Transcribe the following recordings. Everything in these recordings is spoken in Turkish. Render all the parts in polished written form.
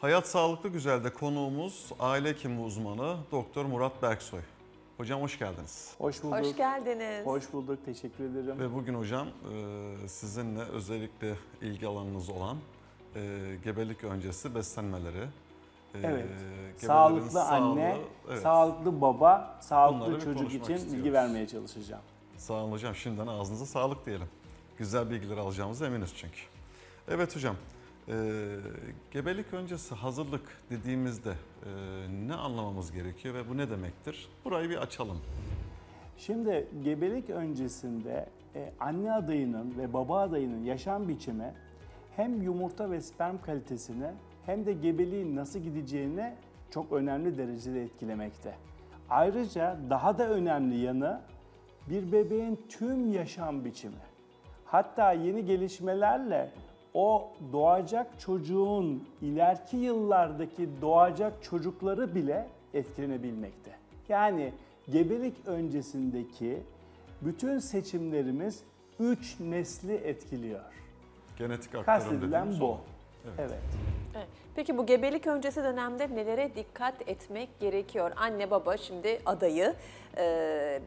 Hayat Sağlıklı Güzel'de konuğumuz aile hekimi uzmanı Dr. Murat Berksoy. Hocam hoş geldiniz. Hoş bulduk. Hoş geldiniz. Hoş bulduk, teşekkür ederim. Ve bugün hocam sizinle özellikle ilgi alanınız olan gebelik öncesi beslenmeleri. Evet, sağlıklı anne, evet, sağlıklı baba, sağlıklı bunları çocuk için istiyoruz. Bilgi vermeye çalışacağım. Sağ olun hocam, şimdiden ağzınıza sağlık diyelim. Güzel bilgiler alacağımıza eminiz çünkü. Evet hocam, gebelik öncesi hazırlık dediğimizde ne anlamamız gerekiyor ve bu ne demektir? Burayı bir açalım. Şimdi gebelik öncesinde anne adayının ve baba adayının yaşam biçimi hem yumurta ve sperm kalitesini hem de gebeliğin nasıl gideceğini çok önemli derecede etkilemekte. Ayrıca daha da önemli yanı bir bebeğin tüm yaşam biçimi. Hatta yeni gelişmelerle o doğacak çocuğun ileriki yıllardaki doğacak çocukları bile etkilenebilmekte. Yani gebelik öncesindeki bütün seçimlerimiz 3 nesli etkiliyor. Genetik aktarım dediğimiz bu. Evet. Evet. Peki bu gebelik öncesi dönemde nelere dikkat etmek gerekiyor? Anne baba şimdi adayı,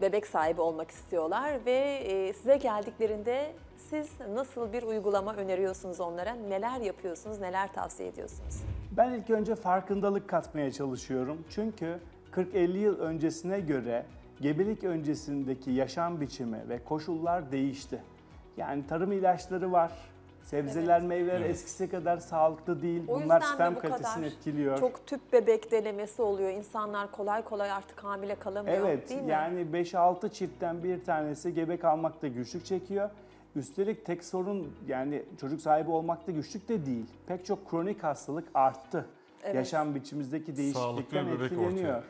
bebek sahibi olmak istiyorlar ve size geldiklerinde siz nasıl bir uygulama öneriyorsunuz onlara? Neler yapıyorsunuz, neler tavsiye ediyorsunuz? Ben ilk önce farkındalık katmaya çalışıyorum. Çünkü 40-50 yıl öncesine göre gebelik öncesindeki yaşam biçimi ve koşullar değişti. Yani tarım ilaçları var. Sebzeler, evet, meyveler, evet, eskisi kadar sağlıklı değil. O bunlar sperm kalitesini etkiliyor. Çok tüp bebek denemesi oluyor. İnsanlar kolay kolay artık hamile kalamıyor, evet, değil mi? Yani 5-6 çiftten bir tanesi gebe kalmakta güçlük çekiyor. Üstelik tek sorun yani çocuk sahibi olmakta güçlük de değil. Pek çok kronik hastalık arttı. Evet. Yaşam biçimimizdeki değişiklikten etkileniyor.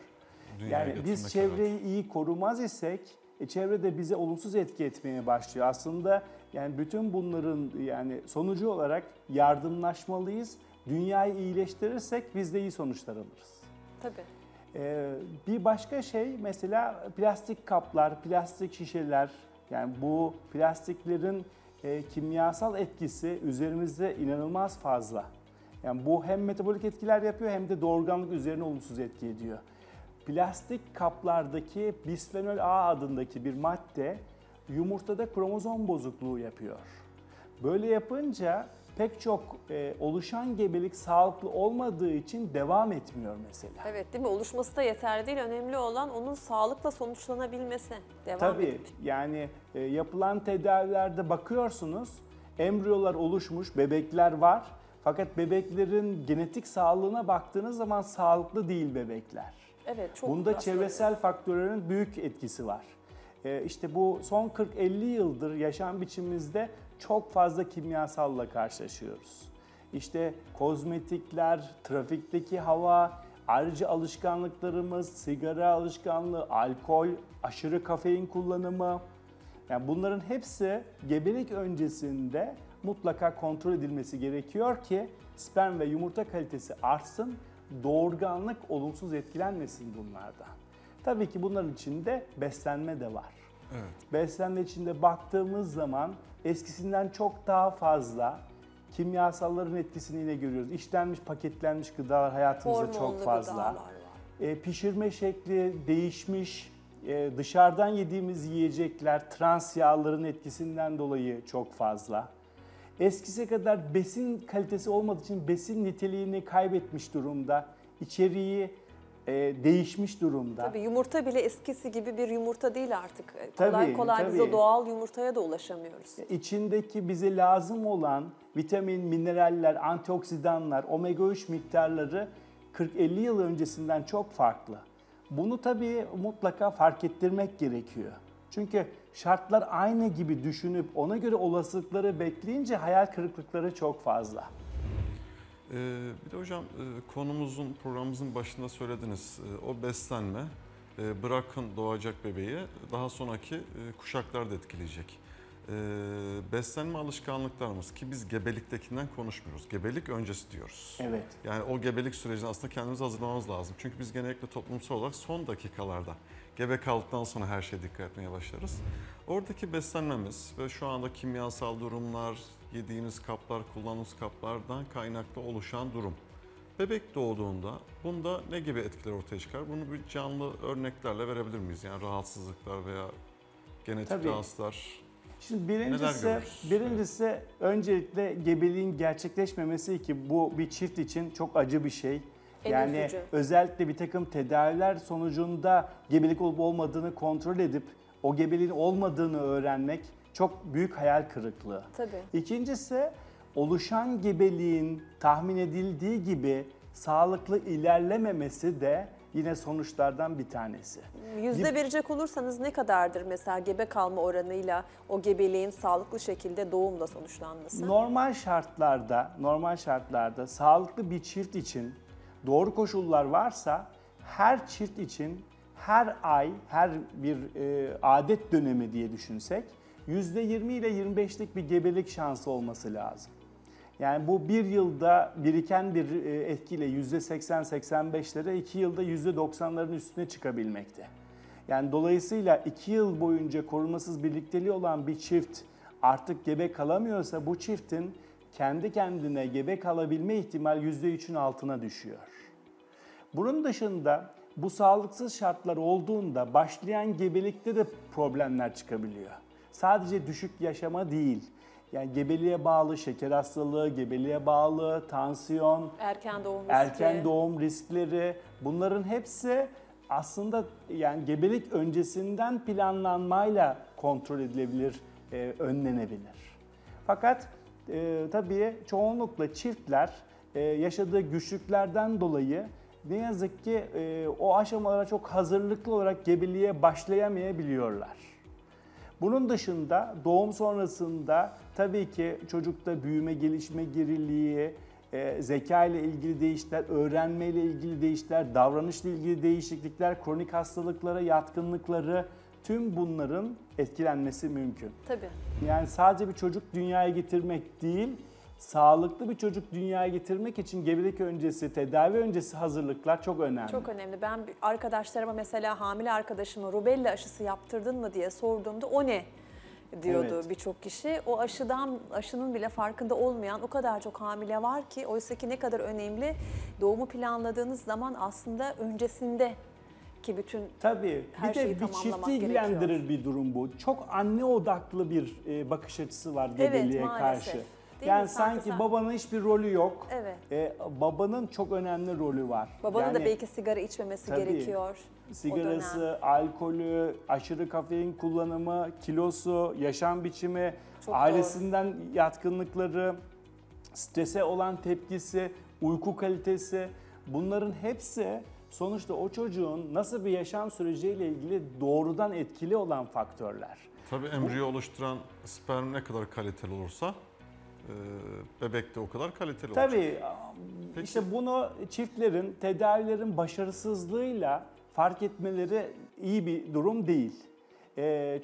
Yani biz çevreyi, evet, iyi korumaz isek çevrede bize olumsuz etki etmeye başlıyor. Aslında yani bütün bunların yani sonucu olarak yardımlaşmalıyız. Dünyayı iyileştirirsek biz de iyi sonuçlar alırız. Tabii. Bir başka şey mesela plastik kaplar, plastik şişeler. Yani bu plastiklerin kimyasal etkisi üzerimizde inanılmaz fazla. Yani bu hem metabolik etkiler yapıyor hem de doğurganlık üzerine olumsuz etki ediyor. Plastik kaplardaki bisfenol A adındaki bir madde yumurtada kromozom bozukluğu yapıyor. Böyle yapınca pek çok oluşan gebelik sağlıklı olmadığı için devam etmiyor mesela. Evet, değil mi? Oluşması da yeterli değil. Önemli olan onun sağlıkla sonuçlanabilmesi. Devam, tabii, edip. Yani yapılan tedavilerde bakıyorsunuz embriyolar oluşmuş, bebekler var. Fakat bebeklerin genetik sağlığına baktığınız zaman sağlıklı değil bebekler. Evet, çok. Bunda çevresel faktörlerin büyük etkisi var. İşte bu son 40-50 yıldır yaşam biçimimizde çok fazla kimyasalla karşılaşıyoruz. İşte kozmetikler, trafikteki hava, ayrıca alışkanlıklarımız, sigara alışkanlığı, alkol, aşırı kafein kullanımı. Yani bunların hepsi gebelik öncesinde mutlaka kontrol edilmesi gerekiyor ki sperm ve yumurta kalitesi artsın, doğurganlık olumsuz etkilenmesin bunlardan. Tabii ki bunların içinde beslenme de var. Evet. Beslenme içinde baktığımız zaman eskisinden çok daha fazla kimyasalların etkisini yine görüyoruz. İşlenmiş, paketlenmiş gıdalar hayatımızda hormonlu çok fazla. Pişirme şekli değişmiş, dışarıdan yediğimiz yiyecekler trans yağların etkisinden dolayı çok fazla. Eskisi kadar besin kalitesi olmadığı için besin niteliğini kaybetmiş durumda, içeriği değişmiş durumda. Tabii yumurta bile eskisi gibi bir yumurta değil artık. Tabii, kolay kolay biz o doğal yumurtaya da ulaşamıyoruz. İçindeki bize lazım olan vitamin, mineraller, antioksidanlar, omega-3 miktarları 40-50 yıl öncesinden çok farklı. Bunu tabii mutlaka fark ettirmek gerekiyor. Çünkü şartlar aynı gibi düşünüp ona göre olasılıkları bekleyince hayal kırıklıkları çok fazla. Bir de hocam konumuzun, programımızın başında söylediniz. O beslenme bırakın doğacak bebeği daha sonraki kuşaklar da etkileyecek. Beslenme alışkanlıklarımız ki biz gebeliktekinden konuşmuyoruz. Gebelik öncesi diyoruz. Evet. Yani o gebelik sürecini aslında kendimizi hazırlamamız lazım. Çünkü biz genellikle toplumsal olarak son dakikalarda gebe kaldıktan sonra her şeye dikkat etmeye başlarız. Oradaki beslenmemiz ve şu anda kimyasal durumlar, yediğimiz kaplar, kullandığımız kaplardan kaynaklı oluşan durum. Bebek doğduğunda bunda ne gibi etkiler ortaya çıkar? Bunu bir canlı örneklerle verebilir miyiz? Yani rahatsızlıklar veya genetik rahatsızlıklar. Şimdi birincisi öncelikle gebeliğin gerçekleşmemesi, ki bu bir çift için çok acı bir şey. Yani özellikle bir takım tedaviler sonucunda gebelik olup olmadığını kontrol edip o gebeliğin olmadığını öğrenmek çok büyük hayal kırıklığı. Tabii. İkincisi, oluşan gebeliğin tahmin edildiği gibi sağlıklı ilerlememesi de yine sonuçlardan bir tanesi. Yüzde verecek olursanız ne kadardır mesela gebe kalma oranıyla o gebeliğin sağlıklı şekilde doğumla sonuçlanması? Normal şartlarda sağlıklı bir çift için doğru koşullar varsa her çift için her ay, her bir adet dönemi diye düşünsek %20 ile 25'lik bir gebelik şansı olması lazım. Yani bu bir yılda biriken bir etkiyle %80-85'lere, 2 yılda %90'ların üstüne çıkabilmekte. Yani dolayısıyla 2 yıl boyunca korumasız birlikteliği olan bir çift artık gebe kalamıyorsa, bu çiftin kendi kendine gebe kalabilme ihtimali %3'ün altına düşüyor. Bunun dışında bu sağlıksız şartlar olduğunda başlayan gebelikte de problemler çıkabiliyor. Sadece düşük yaşama değil, yani gebeliğe bağlı şeker hastalığı, gebeliğe bağlı tansiyon, erken doğum riskleri, bunların hepsi aslında yani gebelik öncesinden planlanmayla kontrol edilebilir, önlenebilir. Fakat tabii çoğunlukla çiftler yaşadığı güçlüklerden dolayı ne yazık ki o aşamalara çok hazırlıklı olarak gebeliğe başlayamayabiliyorlar. Bunun dışında doğum sonrasında tabii ki çocukta büyüme, gelişme geriliği, zeka ile ilgili değişiklikler, öğrenme ile ilgili değişiklikler, davranışla ilgili değişiklikler, kronik hastalıklara yatkınlıkları, tüm bunların etkilenmesi mümkün. Tabii. Yani sadece bir çocuk dünyaya getirmek değil, sağlıklı bir çocuk dünyaya getirmek için gebelik öncesi, tedavi öncesi hazırlıklar çok önemli. Çok önemli. Ben arkadaşlarıma mesela hamile arkadaşıma rubella aşısı yaptırdın mı diye sorduğumda o ne diyordu birçok kişi. O aşının bile farkında olmayan o kadar çok hamile var ki, oysa ki ne kadar önemli, doğumu planladığınız zaman aslında öncesinde ki bütün her şeyi tamamlamak gerekiyor. Bir çifti ilgilendirir bir durum bu. Çok anne odaklı bir bakış açısı var gebeliğe karşı. Değil yani sanki babanın hiçbir rolü yok, babanın çok önemli rolü var. Babanın da belki sigara içmemesi gerekiyor. Sigarası, alkolü, aşırı kafein kullanımı, kilosu, yaşam biçimi, çok ailesinden yatkınlıkları, strese olan tepkisi, uyku kalitesi, bunların hepsi sonuçta o çocuğun nasıl bir yaşam süreciyle ilgili doğrudan etkili olan faktörler. Tabii embriyo oluşturan sperm ne kadar kaliteli olursa bebek de o kadar kaliteli olacak. Tabii. İşte bunu çiftlerin tedavilerin başarısızlığıyla fark etmeleri iyi bir durum değil.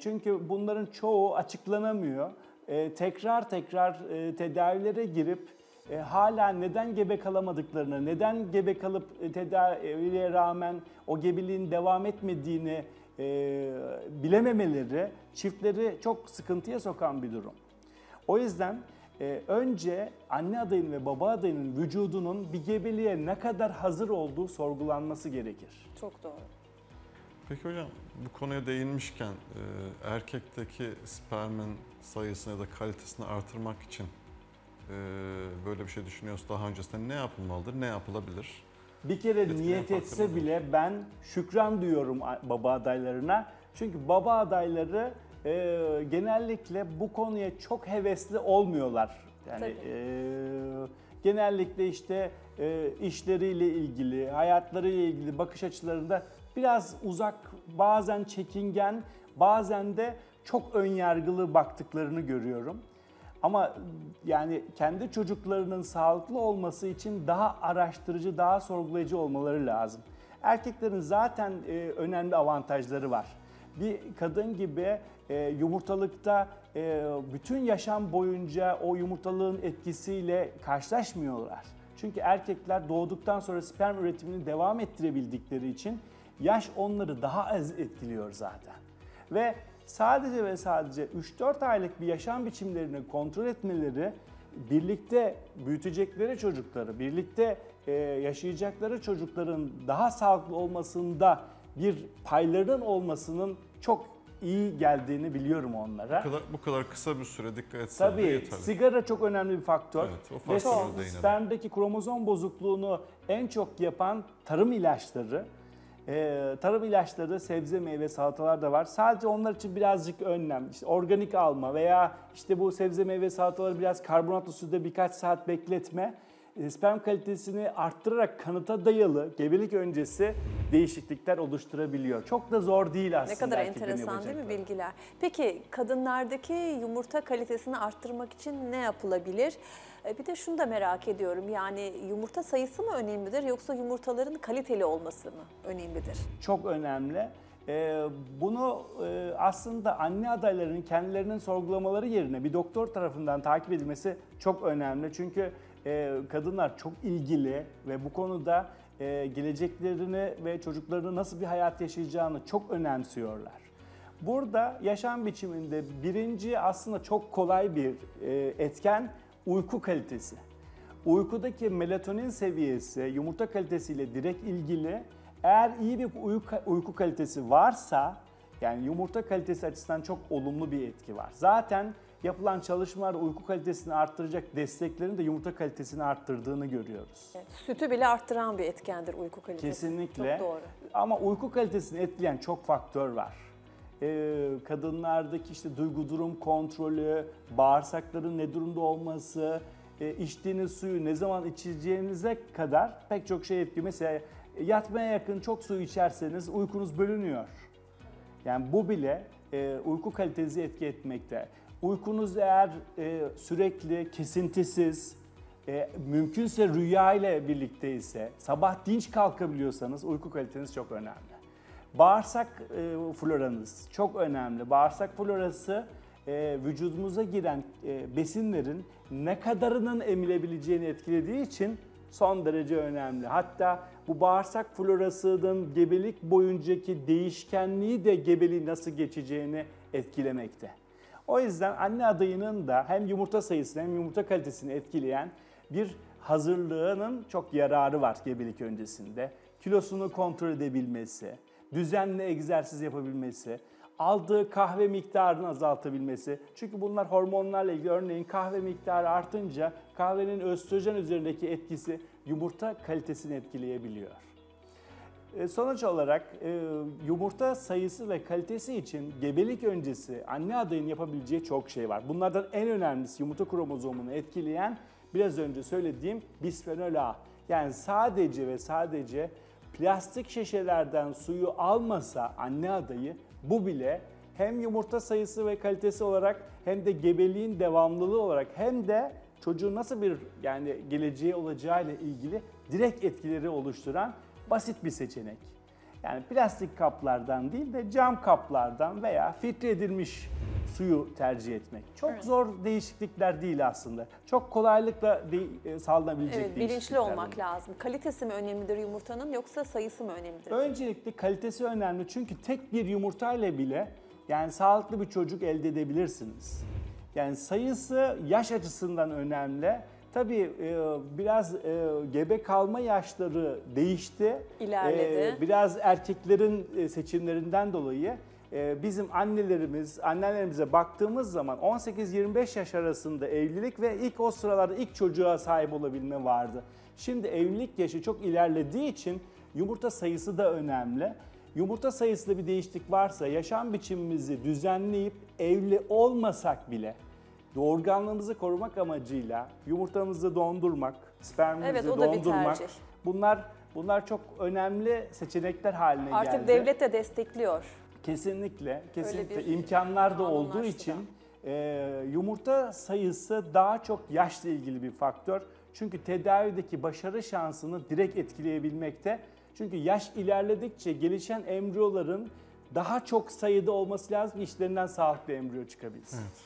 Çünkü bunların çoğu açıklanamıyor. Tekrar tedavilere girip hala neden gebe kalamadıklarını, neden gebe kalıp tedaviye rağmen o gebeliğin devam etmediğini bilememeleri çiftleri çok sıkıntıya sokan bir durum. O yüzden önce anne adayının ve baba adayının vücudunun bir gebeliğe ne kadar hazır olduğu sorgulanması gerekir. Çok doğru. Peki hocam, bu konuya değinmişken erkekteki spermin sayısını ya da kalitesini artırmak için böyle bir şey düşünüyorsa daha öncesinde ne yapılmalıdır, ne yapılabilir? Bir kere niyet etse bile ben şükran diyorum baba adaylarına. Çünkü baba adayları genellikle bu konuya çok hevesli olmuyorlar. Yani genellikle işte işleriyle ilgili, hayatlarıyla ilgili bakış açılarında biraz uzak, bazen çekingen, bazen de çok önyargılı baktıklarını görüyorum. Ama yani kendi çocuklarının sağlıklı olması için daha araştırıcı, daha sorgulayıcı olmaları lazım. Erkeklerin zaten önemli avantajları var. Bir kadın gibi yumurtalıkta bütün yaşam boyunca o yumurtalığın etkisiyle karşılaşmıyorlar. Çünkü erkekler doğduktan sonra sperm üretimini devam ettirebildikleri için yaş onları daha az etkiliyor zaten. Ve sadece 3-4 aylık bir yaşam biçimlerini kontrol etmeleri, birlikte büyütecekleri çocukları, birlikte yaşayacakları çocukların daha sağlıklı olmasında bir paylarının olmasının çok iyi geldiğini biliyorum onlara. Bu kadar kısa bir süre dikkat etsen tabii, de yeterli. Sigara çok önemli bir faktör. Evet, ve spermdeki kromozom bozukluğunu en çok yapan tarım ilaçları. Tarım ilaçları, sebze, meyve, salatalar da var. Sadece onlar için birazcık önlem. İşte organik alma veya işte bu sebze, meyve, salataları biraz karbonatlı suda birkaç saat bekletme. Sperm kalitesini arttırarak kanıta dayalı gebelik öncesi değişiklikler oluşturabiliyor. Çok da zor değil aslında. Ne kadar enteresan değil mi bilgiler? Peki kadınlardaki yumurta kalitesini arttırmak için ne yapılabilir? Bir de şunu da merak ediyorum, yani yumurta sayısı mı önemlidir yoksa yumurtaların kaliteli olması mı önemlidir? Çok önemli. Bunu aslında anne adaylarının kendilerinin sorgulamaları yerine bir doktor tarafından takip edilmesi çok önemli. Çünkü kadınlar çok ilgili ve bu konuda geleceklerini ve çocuklarını nasıl bir hayat yaşayacağını çok önemsiyorlar. Burada yaşam biçiminde birinci aslında çok kolay bir etken uyku kalitesi. Uykudaki melatonin seviyesi yumurta kalitesiyle direkt ilgili. Eğer iyi bir uyku kalitesi varsa, yani yumurta kalitesi açısından çok olumlu bir etki var. Zaten yapılan çalışmalar uyku kalitesini arttıracak desteklerin de yumurta kalitesini arttırdığını görüyoruz. Evet, sütü bile arttıran bir etkendir uyku kalitesi. Kesinlikle. Çok doğru. Ama uyku kalitesini etkileyen çok faktör var. Kadınlardaki işte duygu durum kontrolü, bağırsakların ne durumda olması, içtiğiniz suyu ne zaman içeceğinize kadar pek çok şey etkiliyor. Mesela yatmaya yakın çok su içerseniz uykunuz bölünüyor. Yani bu bile uyku kalitenizi etki etmekte. Uykunuz eğer sürekli, kesintisiz, mümkünse rüya ile birlikteyse, sabah dinç kalkabiliyorsanız uyku kaliteniz çok önemli. Bağırsak floranız çok önemli. Bağırsak florası vücudumuza giren besinlerin ne kadarının emilebileceğini etkilediği için son derece önemli. Hatta bu bağırsak florasının gebelik boyuncaki değişkenliği de gebeliği nasıl geçeceğini etkilemekte. O yüzden anne adayının da hem yumurta sayısını hem yumurta kalitesini etkileyen bir hazırlığının çok yararı var gebelik öncesinde. Kilosunu kontrol edebilmesi, düzenli egzersiz yapabilmesi, aldığı kahve miktarını azaltabilmesi. Çünkü bunlar hormonlarla ilgili. Örneğin kahve miktarı artınca kahvenin östrojen üzerindeki etkisi yumurta kalitesini etkileyebiliyor. Sonuç olarak yumurta sayısı ve kalitesi için gebelik öncesi anne adayının yapabileceği çok şey var. Bunlardan en önemlisi yumurta kromozomunu etkileyen biraz önce söylediğim bisfenol A. Yani sadece ve sadece plastik şişelerden suyu almasa anne adayı, bu bile hem yumurta sayısı ve kalitesi olarak hem de gebeliğin devamlılığı olarak hem de çocuğun nasıl bir yani geleceği olacağıyla ilgili direkt etkileri oluşturan basit bir seçenek. Yani plastik kaplardan değil de cam kaplardan veya filtre edilmiş suyu tercih etmek. Çok evet, zor değişiklikler değil aslında. Çok kolaylıkla sağlanabilecek evet, değişiklikler. Bilinçli olmak olur. Lazım. Kalitesi mi önemlidir yumurtanın yoksa sayısı mı önemlidir? Öncelikle kalitesi önemli çünkü tek bir yumurtayla bile yani sağlıklı bir çocuk elde edebilirsiniz. Yani sayısı yaş açısından önemli. Tabii biraz gebe kalma yaşları değişti. İlerledi. Biraz erkeklerin seçimlerinden dolayı bizim annelerimiz, anneannelerimize baktığımız zaman 18-25 yaş arasında evlilik ve ilk o sıralarda ilk çocuğa sahip olabilme vardı. Şimdi evlilik yaşı çok ilerlediği için yumurta sayısı da önemli. Yumurta sayısında bir değişiklik varsa yaşam biçimimizi düzenleyip evli olmasak bile doğurganlığımızı korumak amacıyla yumurtamızı dondurmak, spermimizi evet, dondurmak, bunlar çok önemli seçenekler haline geldi. Artık devlet de destekliyor. Kesinlikle imkanlar da olduğu için yumurta sayısı daha çok yaşla ilgili bir faktör. Çünkü tedavideki başarı şansını direkt etkileyebilmekte. Çünkü yaş ilerledikçe gelişen embriyoların daha çok sayıda olması lazım ki içlerinden sağlıklı embriyo çıkabilsin. Evet.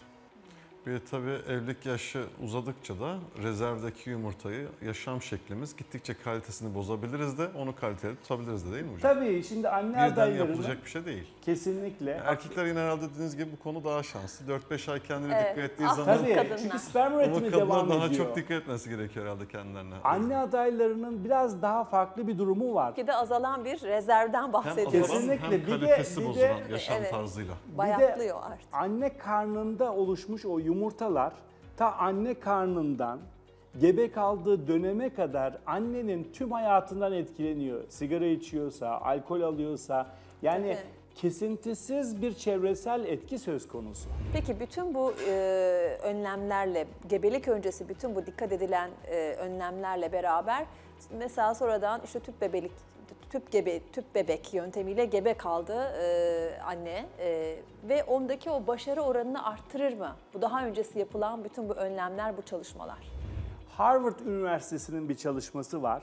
Bir de tabii evlilik yaşı uzadıkça da rezervdeki yumurtayı, yaşam şeklimiz gittikçe kalitesini bozabiliriz de onu kaliteli tutabiliriz de, değil mi hocam? Tabii, şimdi anne adaylarının... yapılacak bir şey değil. Kesinlikle. Yani erkekler yine herhalde dediğiniz gibi bu konu daha şanslı. 4-5 ay kendine dikkat ettiği zaman... Tabii, çünkü sperm üretimi devam ediyor. Daha çok dikkat etmesi gerekiyor herhalde kendilerine. Anne adaylarının biraz daha farklı bir durumu var. Ki de azalan bir rezervden bahsediyoruz. Hem azalan hem kalitesi bozulan yaşam tarzıyla. Bayatlıyor artık. Anne karnında oluşmuş o yumurtalar ta anne karnından gebe kaldığı döneme kadar annenin tüm hayatından etkileniyor. Sigara içiyorsa, alkol alıyorsa, yani kesintisiz bir çevresel etki söz konusu. Peki bütün bu önlemlerle, gebelik öncesi bütün bu dikkat edilen önlemlerle beraber mesela sonradan işte tüp bebek yöntemiyle gebe kaldı anne ve ondaki o başarı oranını arttırır mı? Bu daha öncesi yapılan bütün bu önlemler, bu çalışmalar. Harvard Üniversitesi'nin bir çalışması var.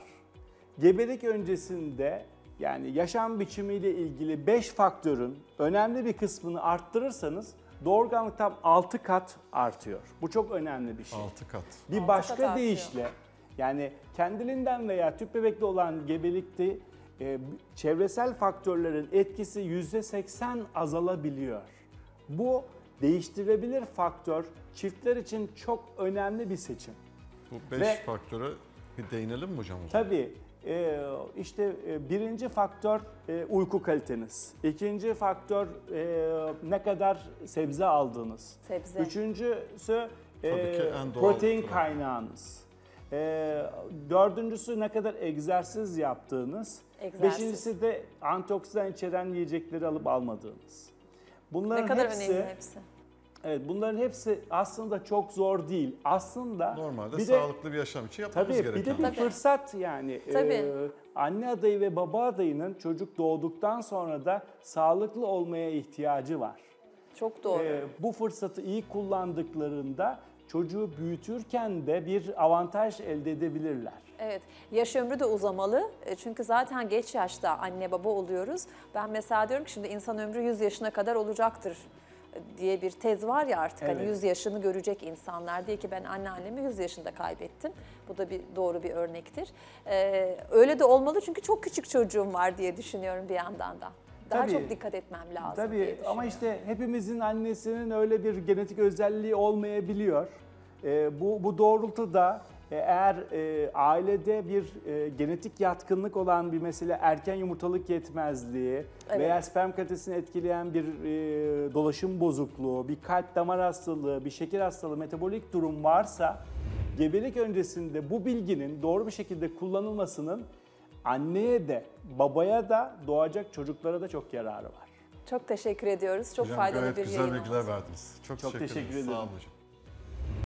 Gebelik öncesinde yani yaşam biçimiyle ilgili 5 faktörün önemli bir kısmını arttırırsanız doğurganlık tam 6 kat artıyor. Bu çok önemli bir şey. 6 kat. Bir başka deyişle yani kendiliğinden veya tüp bebekli olan gebelikte çevresel faktörlerin etkisi %80 azalabiliyor. Bu değiştirebilir faktör, çiftler için çok önemli bir seçim. Bu 5 faktöre bir değinelim mi hocam? Tabii. İşte birinci faktör uyku kaliteniz. İkinci faktör ne kadar sebze aldığınız. Sebze. Üçüncüsü protein kaynağınız. Dördüncüsü ne kadar egzersiz yaptığınız. Egzersiz. Beşincisi de antioksidan içeren yiyecekleri alıp almadığınız. Bunların ne kadar hepsi, önemli hepsi. Evet, bunların hepsi aslında çok zor değil. Aslında normalde sağlıklı bir yaşam için yapmamız gereken. Bir de bir fırsat yani. Anne adayı ve baba adayının çocuk doğduktan sonra da sağlıklı olmaya ihtiyacı var. Çok doğru. Bu fırsatı iyi kullandıklarında çocuğu büyütürken de bir avantaj elde edebilirler. Evet, yaş ömrü de uzamalı. Çünkü zaten geç yaşta anne baba oluyoruz. Ben mesela diyorum ki şimdi insan ömrü 100 yaşına kadar olacaktır diye bir tez var ya artık. Evet. Hani 100 yaşını görecek insanlar diye ki ben anneannemi 100 yaşında kaybettim. Bu da bir doğru bir örnektir. Öyle de olmalı çünkü çok küçük çocuğum var diye düşünüyorum bir yandan da. Daha çok dikkat etmem lazım. Tabii, ama işte hepimizin annesinin öyle bir genetik özelliği olmayabiliyor. Bu doğrultuda eğer ailede bir genetik yatkınlık olan bir mesele erken yumurtalık yetmezliği veya sperm kalitesini etkileyen bir dolaşım bozukluğu, bir kalp damar hastalığı, bir şeker hastalığı, metabolik durum varsa gebelik öncesinde bu bilginin doğru bir şekilde kullanılmasının anneye de, babaya da, doğacak çocuklara da çok yararı var. Çok teşekkür ediyoruz. Çok faydalı bir yayın oldu. Güzel bilgiler verdiniz. Çok teşekkür ederim. Sağ olun hocam.